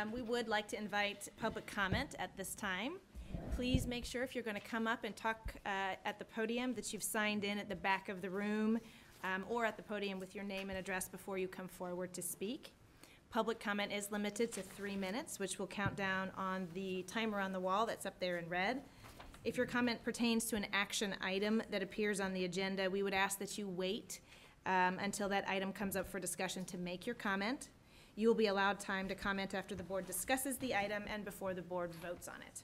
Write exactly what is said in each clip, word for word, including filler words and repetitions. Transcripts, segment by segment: Um, we would like to invite public comment at this time. Please make sure if you're going to come up and talk uh, at the podium that you've signed in at the back of the room um, or at the podium with your name and address before you come forward to speak. Public comment is limited to three minutes, which will count down on the timer on the wall that's up there in red. If your comment pertains to an action item that appears on the agenda, we would ask that you wait um, until that item comes up for discussion to make your comment. You will be allowed time to comment after the board discusses the item and before the board votes on it.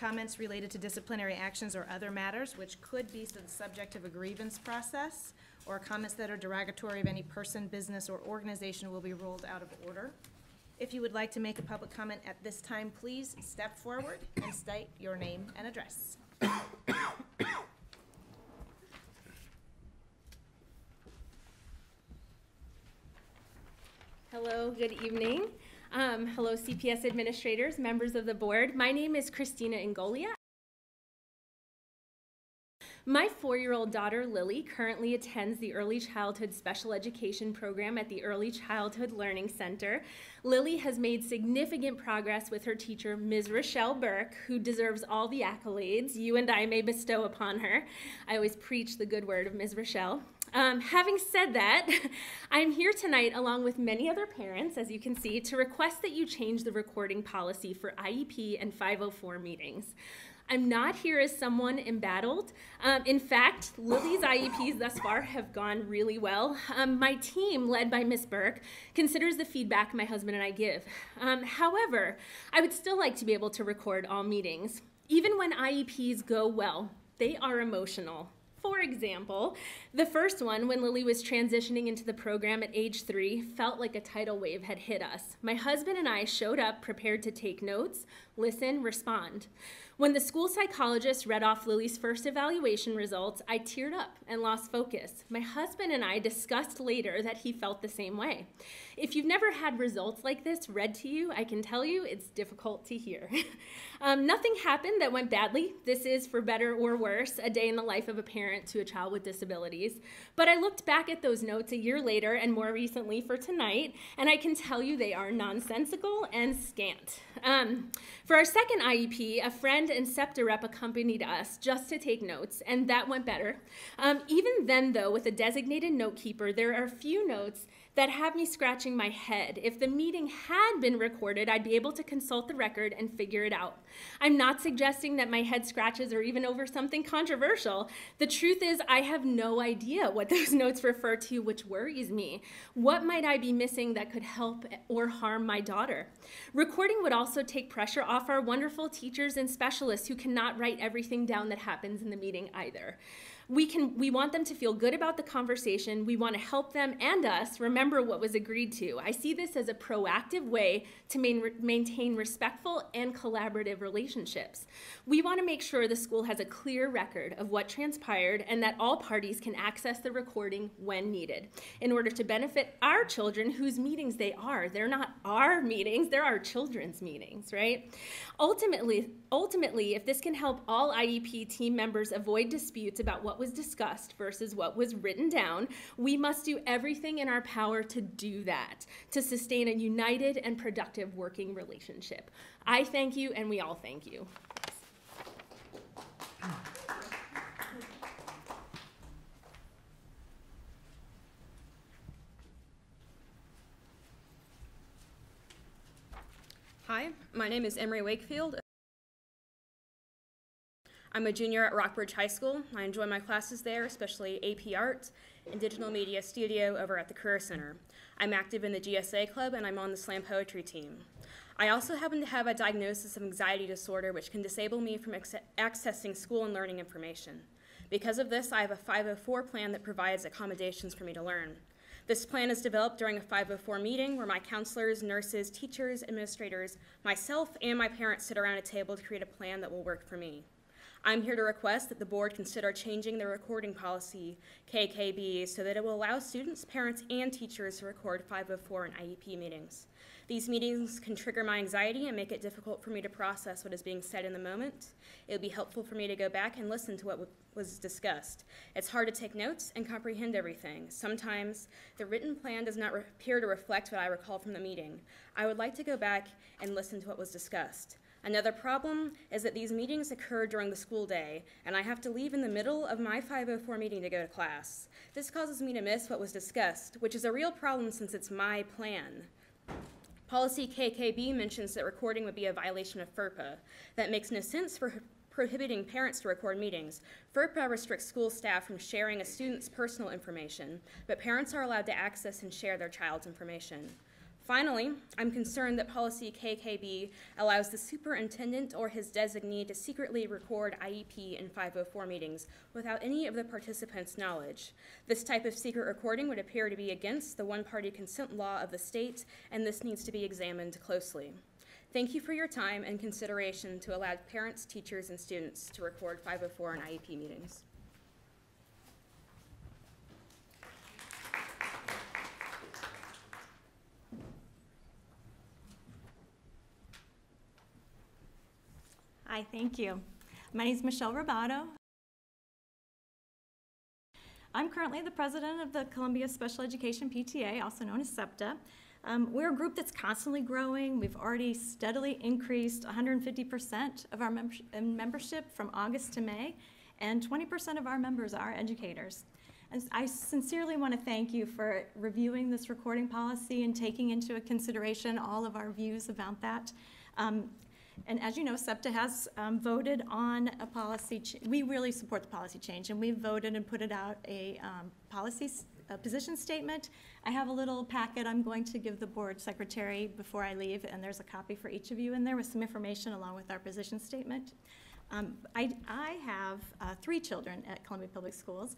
Comments related to disciplinary actions or other matters, which could be the subject of a grievance process, or comments that are derogatory of any person, business, or organization will be ruled out of order. If you would like to make a public comment at this time, please step forward and state your name and address. Hello, good evening. Um, hello, C P S administrators, members of the board. My name is Christina Ingolia. My four-year-old daughter, Lily, currently attends the Early Childhood Special Education Program at the Early Childhood Learning Center. Lily has made significant progress with her teacher, Miz Rochelle Burke, who deserves all the accolades you and I may bestow upon her. I always preach the good word of Miz Rochelle. Um, having said that, I'm here tonight along with many other parents, as you can see, to request that you change the recording policy for I E P and five oh four meetings. I'm not here as someone embattled. Um, in fact, Lily's I E Ps thus far have gone really well. Um, my team, led by Miz Burke, considers the feedback my husband and I give. Um, however, I would still like to be able to record all meetings. Even when I E Ps go well, they are emotional. For example, the first one, when Lily was transitioning into the program at age three, felt like a tidal wave had hit us. My husband and I showed up prepared to take notes, listen, respond. When the school psychologist read off Lily's first evaluation results, I teared up and lost focus. My husband and I discussed later that he felt the same way. If you've never had results like this read to you, I can tell you it's difficult to hear. um, nothing happened that went badly. This is, for better or worse, a day in the life of a parent to a child with disabilities. But I looked back at those notes a year later and more recently for tonight, and I can tell you they are nonsensical and scant. Um, for our second I E P, a friend and SEPTA rep accompanied us just to take notes, and that went better. Um, even then, though, with a designated note keeper, there are a few notes that have me scratching my head. If the meeting had been recorded, I'd be able to consult the record and figure it out. I'm not suggesting that my head scratches are even over something controversial. The truth is, I have no idea what those notes refer to, which worries me. What might I be missing that could help or harm my daughter? Recording would also take pressure off our wonderful teachers and specialists who cannot write everything down that happens in the meeting either. We can, we want them to feel good about the conversation. We want to help them and us remember what was agreed to. I see this as a proactive way to main, maintain respectful and collaborative relationships. We want to make sure the school has a clear record of what transpired and that all parties can access the recording when needed in order to benefit our children whose meetings they are. They're not our meetings, they're our children's meetings, right? Ultimately, ultimately, if this can help all I E P team members avoid disputes about what was discussed versus what was written down, we must do everything in our power to do that, to sustain a united and productive working relationship. I thank you, and we all thank you. Hi, my name is Emory Wakefield. I'm a junior at Rockbridge High School. I enjoy my classes there, especially A P Art and Digital Media Studio over at the Career Center. I'm active in the G S A Club, and I'm on the SLAM poetry team. I also happen to have a diagnosis of anxiety disorder, which can disable me from accessing school and learning information. Because of this, I have a five oh four plan that provides accommodations for me to learn. This plan is developed during a five oh four meeting where my counselors, nurses, teachers, administrators, myself, and my parents sit around a table to create a plan that will work for me. I'm here to request that the board consider changing the recording policy, K K B, so that it will allow students, parents, and teachers to record five oh four and I E P meetings. These meetings can trigger my anxiety and make it difficult for me to process what is being said in the moment. It would be helpful for me to go back and listen to what was discussed. It's hard to take notes and comprehend everything. Sometimes the written plan does not appear to reflect what I recall from the meeting. I would like to go back and listen to what was discussed. Another problem is that these meetings occur during the school day, and I have to leave in the middle of my five oh four meeting to go to class. This causes me to miss what was discussed, which is a real problem since it's my plan. Policy K K B mentions that recording would be a violation of FERPA. That makes no sense for prohibiting parents to record meetings. FERPA restricts school staff from sharing a student's personal information, but parents are allowed to access and share their child's information. Finally, I'm concerned that policy K K B allows the superintendent or his designee to secretly record I E P and five oh four meetings without any of the participants' knowledge. This type of secret recording would appear to be against the one-party consent law of the state, and this needs to be examined closely. Thank you for your time and consideration to allow parents, teachers, and students to record five oh four and I E P meetings. Hi, thank you. My name is Michelle Robato. I'm currently the president of the Columbia Special Education P T A, also known as SEPTA. Um, we're a group that's constantly growing. We've already steadily increased one hundred fifty percent of our mem membership from August to May, and twenty percent of our members are educators. And I sincerely want to thank you for reviewing this recording policy and taking into consideration all of our views about that. Um, And as you know, SEPTA has um, voted on a policy. We really support the policy change, and we've voted and put it out a um, policy s a position statement. I have a little packet I'm going to give the board secretary before I leave, and there's a copy for each of you in there with some information along with our position statement. Um, I, I have uh, three children at Columbia Public Schools.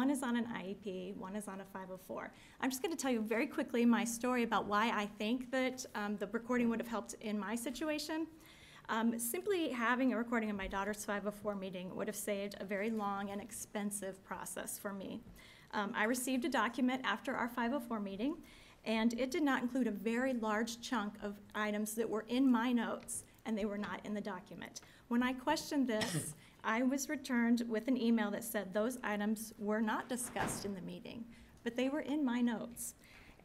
One is on an I E P, one is on a five oh four. I'm just going to tell you very quickly my story about why I think that um, the recording would have helped in my situation. Um, simply having a recording of my daughter's five oh four meeting would have saved a very long and expensive process for me. Um, I received a document after our five oh four meeting, and it did not include a very large chunk of items that were in my notes, and they were not in the document. When I questioned this, I was returned with an email that said those items were not discussed in the meeting, but they were in my notes.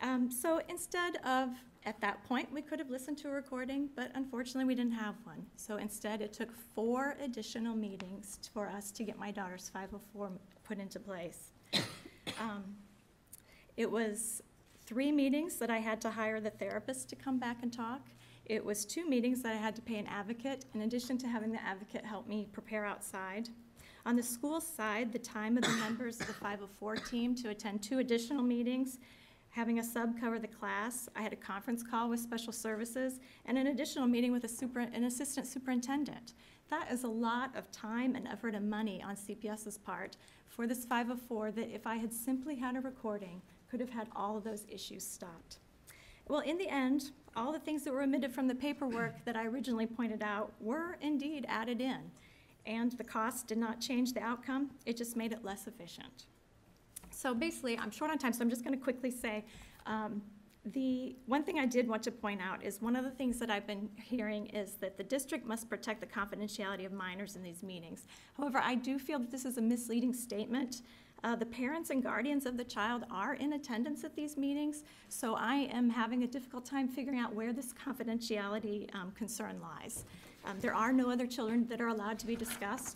Um, so instead of At that point, we could have listened to a recording, but unfortunately we didn't have one. So instead, it took four additional meetings for us to get my daughter's five oh four put into place. Um, it was three meetings that I had to hire the therapist to come back and talk. It was two meetings that I had to pay an advocate, in addition to having the advocate help me prepare outside. On the school side, the time of the members of the five oh four team to attend two additional meetings, having a sub cover the class. I had a conference call with special services and an additional meeting with a super, an assistant superintendent. That is a lot of time and effort and money on C P S's part for this five oh four that if I had simply had a recording, could have had all of those issues stopped. Well, in the end, all the things that were omitted from the paperwork that I originally pointed out were indeed added in, and the cost did not change the outcome. It just made it less efficient. So basically, I'm short on time, so I'm just going to quickly say um, the one thing I did want to point out is one of the things that I've been hearing is that the district must protect the confidentiality of minors in these meetings. However, I do feel that this is a misleading statement. Uh, the parents and guardians of the child are in attendance at these meetings, so I am having a difficult time figuring out where this confidentiality um, concern lies. Um, there are no other children that are allowed to be discussed.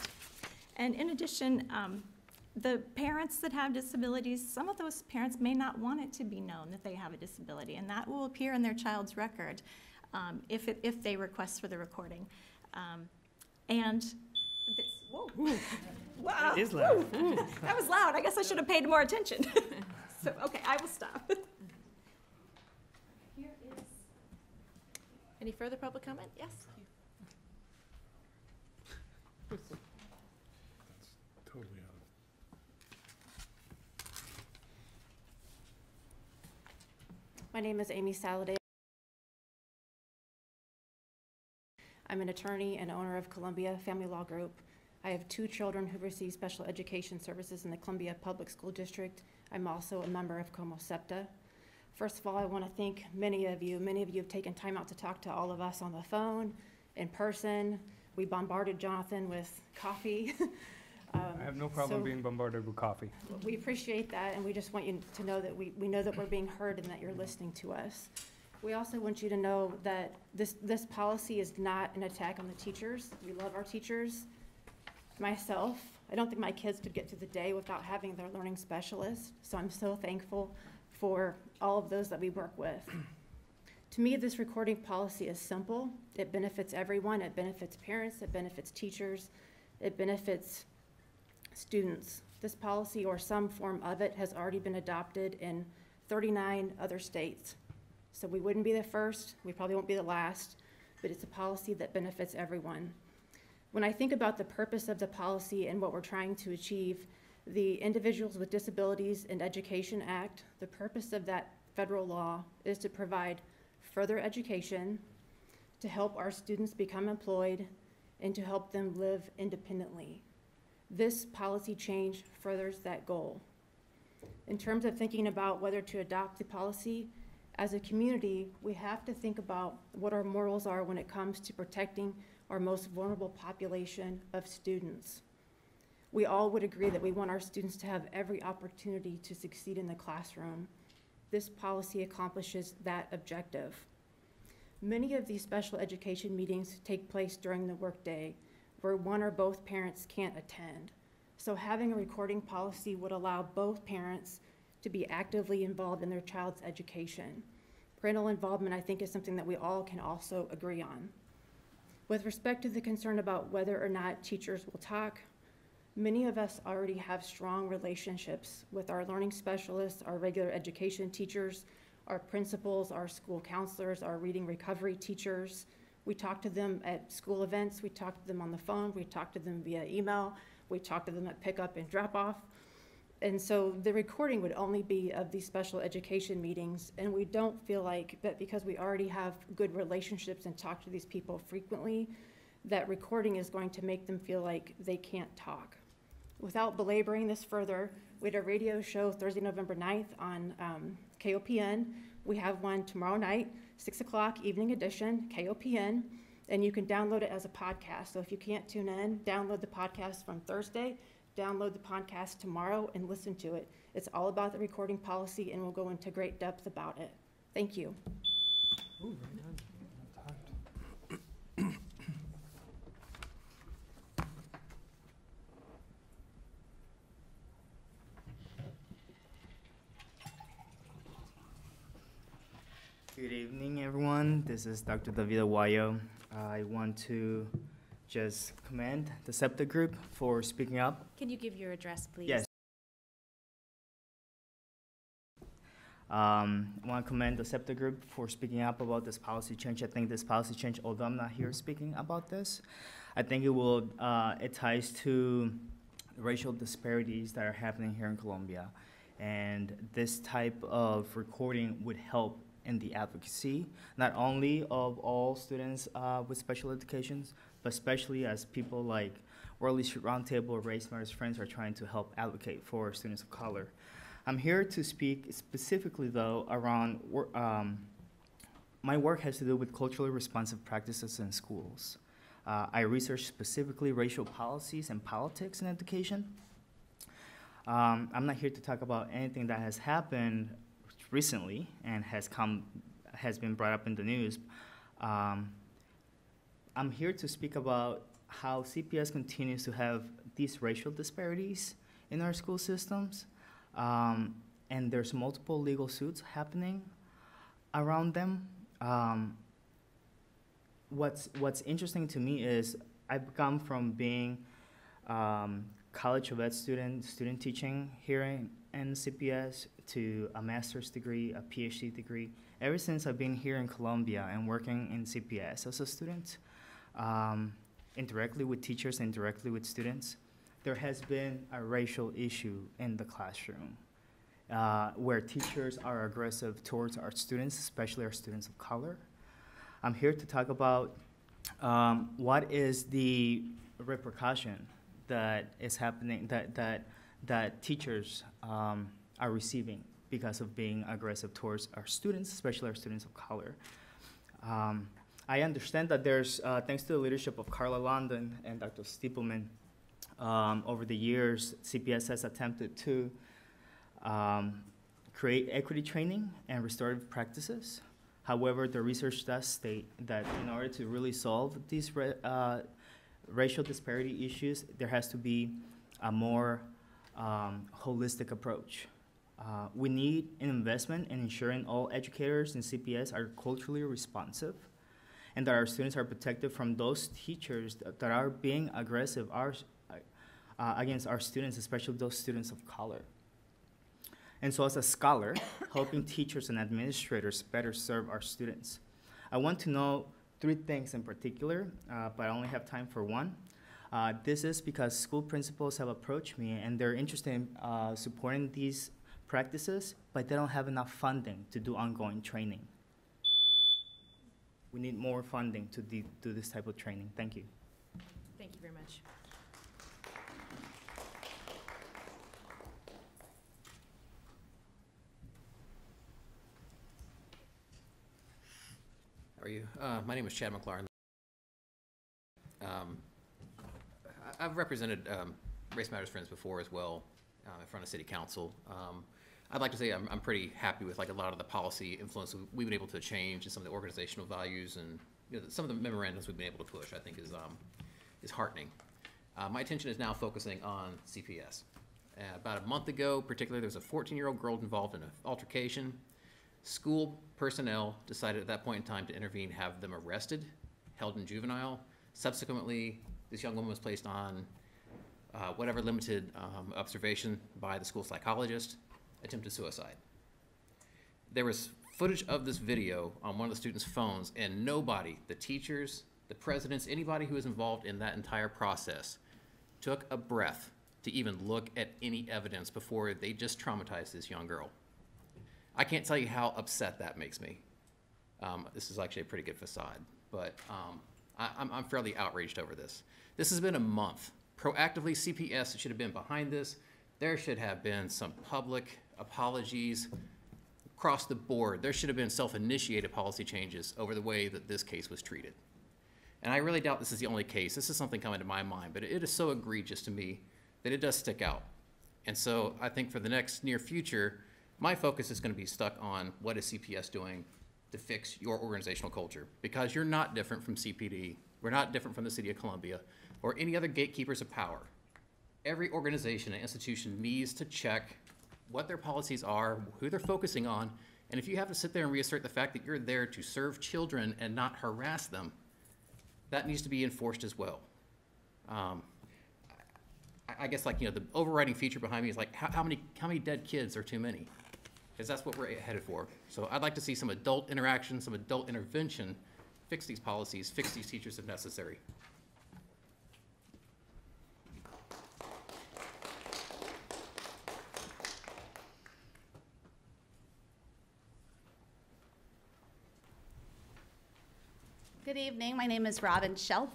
And in addition, um, the parents that have disabilities, some of those parents may not want it to be known that they have a disability, and that will appear in their child's record um, if, it, if they request for the recording. Um, and this, whoa. Wow. That is loud. That was loud. I guess I should have paid more attention. So, okay, I will stop. Here is. Any further public comment? Yes. My name is Amy Saladay. I'm an attorney and owner of Columbia Family Law Group. I have two children who receive special education services in the Columbia Public School District. I'm also a member of COMO SEPTA. First of all, I want to thank many of you. Many of you have taken time out to talk to all of us on the phone, in person. We bombarded Jonathan with coffee. um, I have no problem so being bombarded with coffee. We appreciate that, and we just want you to know that we, we know that we're being heard and that you're listening to us. We also want you to know that this, this policy is not an attack on the teachers. We love our teachers. Myself, I don't think my kids could get through the day without having their learning specialist, so I'm so thankful for all of those that we work with. To me, this recording policy is simple. It benefits everyone. It benefits parents. It benefits teachers. It benefits students. This policy, or some form of it, has already been adopted in thirty-nine other states. So we wouldn't be the first. We probably won't be the last, but it's a policy that benefits everyone. When I think about the purpose of the policy and what we're trying to achieve, the Individuals with Disabilities in Education Act, the purpose of that federal law is to provide further education, to help our students become employed, and to help them live independently. This policy change furthers that goal. In terms of thinking about whether to adopt the policy, as a community, we have to think about what our morals are when it comes to protecting our most vulnerable population of students. We all would agree that we want our students to have every opportunity to succeed in the classroom. This policy accomplishes that objective. Many of these special education meetings take place during the workday, where one or both parents can't attend. So having a recording policy would allow both parents to be actively involved in their child's education. Parental involvement, I think, is something that we all can also agree on. With respect to the concern about whether or not teachers will talk, many of us already have strong relationships with our learning specialists, our regular education teachers, our principals, our school counselors, our reading recovery teachers. We talk to them at school events. We talk to them on the phone. We talk to them via email. We talk to them at pickup and drop off. And so the recording would only be of these special education meetings. And we don't feel like that because we already have good relationships and talk to these people frequently, that recording is going to make them feel like they can't talk. Without belaboring this further, we had a radio show Thursday, November ninth on um, K O P N. We have one tomorrow night, six o'clock, evening edition, K O P N, and you can download it as a podcast. So if you can't tune in, download the podcast from Thursday, download the podcast tomorrow, and listen to it. It's all about the recording policy, and we'll go into great depth about it. Thank you. Ooh, good evening, everyone. This is Doctor David Aguayo. I want to just commend the SEPTA group for speaking up. Can you give your address, please? Yes. Um, I want to commend the SEPTA group for speaking up about this policy change. I think this policy change, although I'm not here speaking about this, I think it will, uh, it ties to racial disparities that are happening here in Columbia. And this type of recording would help in the advocacy, not only of all students uh, with special educations, but especially as people like World Leadership Roundtable or Race Matters Friends are trying to help advocate for students of color. I'm here to speak specifically, though, around um, my work has to do with culturally responsive practices in schools. Uh, I research specifically racial policies and politics in education. Um, I'm not here to talk about anything that has happened recently and has come has been brought up in the news. Um, I'm here to speak about how C P S continues to have these racial disparities in our school systems, um, and there's multiple legal suits happening around them. Um, what's what's interesting to me is I've come from being um, College of Ed student, student teaching here in, in C P S, to a master's degree, a PhD degree, ever since I've been here in Columbia and working in C P S as a student, um, indirectly with teachers and directly with students, there has been a racial issue in the classroom uh, where teachers are aggressive towards our students, especially our students of color. I'm here to talk about um, what is the repercussion that is happening, that, that, that teachers um, are receiving because of being aggressive towards our students, especially our students of color. Um, I understand that there's, uh, thanks to the leadership of Carla London and Doctor Stipelman, um, over the years, C P S has attempted to um, create equity training and restorative practices. However, the research does state that in order to really solve these re uh, racial disparity issues, there has to be a more um, holistic approach. Uh, we need an investment in ensuring all educators in C P S are culturally responsive and that our students are protected from those teachers that, that are being aggressive our, uh, against our students, especially those students of color. And so as a scholar, helping teachers and administrators better serve our students. I want to know three things in particular, uh, but I only have time for one. Uh, this is because school principals have approached me and they're interested in uh, supporting these practices, but they don't have enough funding to do ongoing training. We need more funding to do this type of training. Thank you. Thank you very much. How are you? Uh, my name is Chad McLaren. Um, I've represented um, Race Matters Friends before as well, uh, in front of City Council. Um, I'd like to say I'm, I'm pretty happy with like a lot of the policy influence we've been able to change and some of the organizational values and you know, some of the memorandums we've been able to push, I think is, um, is heartening. Uh, my attention is now focusing on C P S. Uh, about a month ago, particularly, there was a fourteen-year-old girl involved in an altercation. School personnel decided at that point in time to intervene, have them arrested, held in juvenile. Subsequently, this young woman was placed on uh, whatever limited um, observation by the school psychologist. Attempted suicide. There was footage of this video on one of the students' phones, and nobody, the teachers, the presidents, anybody who was involved in that entire process, took a breath to even look at any evidence before they just traumatized this young girl. I can't tell you how upset that makes me. Um, this is actually a pretty good facade, but um, I, I'm, I'm fairly outraged over this. This has been a month. Proactively, C P S should have been behind this. There should have been some public apologies across the board. There should have been self-initiated policy changes over the way that this case was treated. And I really doubt this is the only case. This is something coming to my mind, but it is so egregious to me that it does stick out. And so I think for the next near future, my focus is going to be stuck on what is C P S doing to fix your organizational culture, because you're not different from C P D. We're not different from the City of Columbia or any other gatekeepers of power. Every organization and institution needs to check what their policies are, who they're focusing on, and if you have to sit there and reassert the fact that you're there to serve children and not harass them, that needs to be enforced as well. Um, I, I guess like, you know, the overriding feature behind me is like how, how many how many dead kids are too many? Because that's what we're headed for. So I'd like to see some adult interaction, some adult intervention, fix these policies, fix these teachers if necessary. Good evening, my name is Robin Shelf.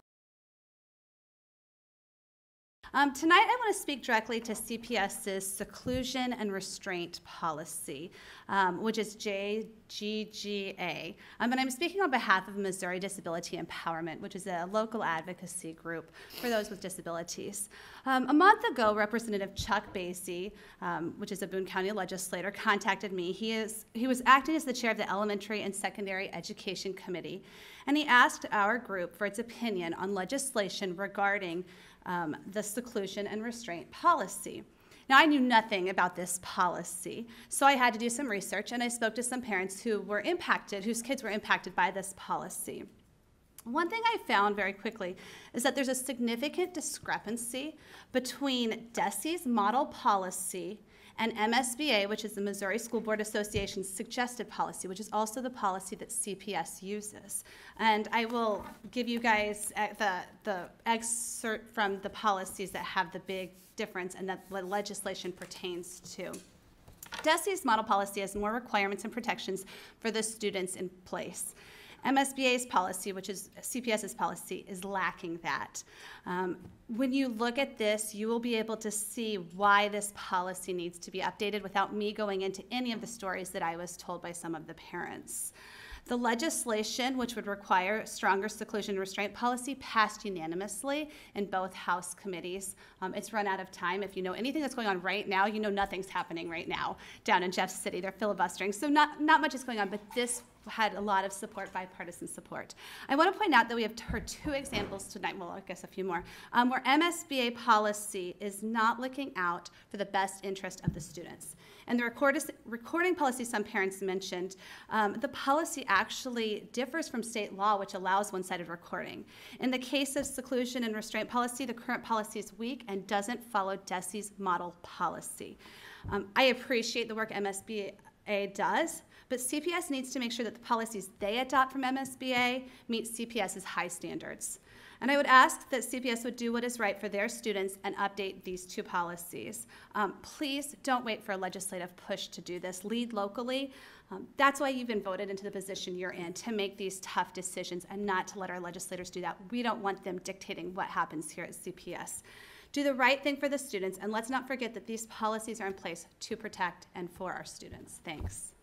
Um, tonight I want to speak directly to CPS's Seclusion and Restraint Policy, um, which is J G G A. Um, and I'm speaking on behalf of Missouri Disability Empowerment, which is a local advocacy group for those with disabilities. Um, a month ago, Representative Chuck Basie, um, which is a Boone County legislator, contacted me. He, is, he was acting as the chair of the Elementary and Secondary Education Committee, and he asked our group for its opinion on legislation regarding Um, the seclusion and restraint policy. Now, I knew nothing about this policy, so I had to do some research, and I spoke to some parents who were impacted, whose kids were impacted by this policy. One thing I found very quickly is that there's a significant discrepancy between DESE's model policy and M S B A, which is the Missouri School Board Association's suggested policy, which is also the policy that C P S uses. And I will give you guys the, the excerpt from the policies that have the big difference and that the legislation pertains to. DESE's model policy has more requirements and protections for the students in place. M S B A's policy, which is C P S's policy, is lacking that. Um, when you look at this, you will be able to see why this policy needs to be updated without me going into any of the stories that I was told by some of the parents. The legislation, which would require stronger seclusion restraint policy, passed unanimously in both House committees. Um, it's run out of time. If you know anything that's going on right now, you know nothing's happening right now down in Jeff City. They're filibustering, so not, not much is going on, but this had a lot of support, bipartisan support. I want to point out that we have heard two examples tonight, well, I guess a few more, um, where M S B A policy is not looking out for the best interest of the students. And the record, recording policy some parents mentioned, um, the policy actually differs from state law, which allows one-sided recording. In the case of seclusion and restraint policy, the current policy is weak and doesn't follow D E S E's model policy. Um, I appreciate the work M S B A does, but C P S needs to make sure that the policies they adopt from M S B A meet C P S's high standards. And I would ask that C P S would do what is right for their students and update these two policies. Um, please don't wait for a legislative push to do this. Lead locally. Um, that's why you've been voted into the position you're in, to make these tough decisions and not to let our legislators do that. We don't want them dictating what happens here at C P S. Do the right thing for the students, and let's not forget that these policies are in place to protect and for our students. Thanks.